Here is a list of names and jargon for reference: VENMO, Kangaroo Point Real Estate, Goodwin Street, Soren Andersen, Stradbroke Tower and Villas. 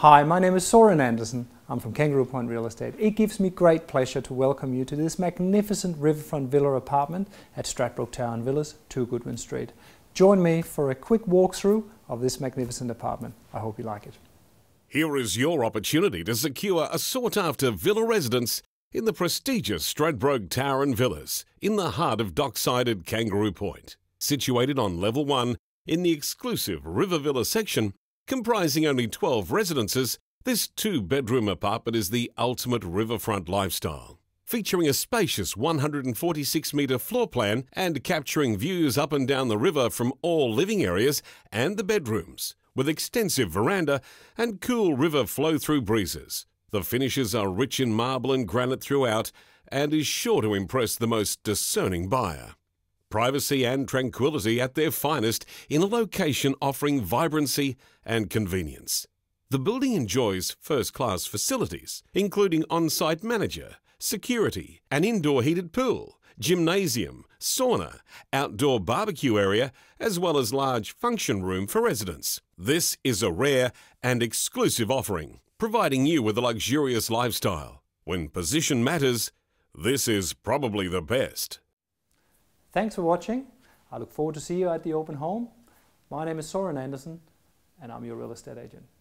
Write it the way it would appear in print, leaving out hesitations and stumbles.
Hi, my name is Soren Andersen. I'm from Kangaroo Point Real Estate. It gives me great pleasure to welcome you to this magnificent riverfront villa apartment at Stradbroke Tower and Villas, 2 Goodwin Street. Join me for a quick walkthrough of this magnificent apartment. I hope you like it. Here is your opportunity to secure a sought-after villa residence in the prestigious Stradbroke Tower and Villas in the heart of dockside Kangaroo Point, situated on level 1 in the exclusive River Villa section. Comprising only 12 residences, this 2-bedroom apartment is the ultimate riverfront lifestyle. Featuring a spacious 146-metre floor plan and capturing views up and down the river from all living areas and the bedrooms, with extensive veranda and cool river flow-through breezes. The finishes are rich in marble and granite throughout and is sure to impress the most discerning buyer. Privacy and tranquility at their finest in a location offering vibrancy and convenience. The building enjoys first-class facilities, including on-site manager, security, an indoor heated pool, gymnasium, sauna, outdoor barbecue area, as well as large function room for residents. This is a rare and exclusive offering, providing you with a luxurious lifestyle. When position matters, this is probably the best. Thanks for watching. I look forward to see you at the open home. My name is Soren Andersen and I'm your real estate agent.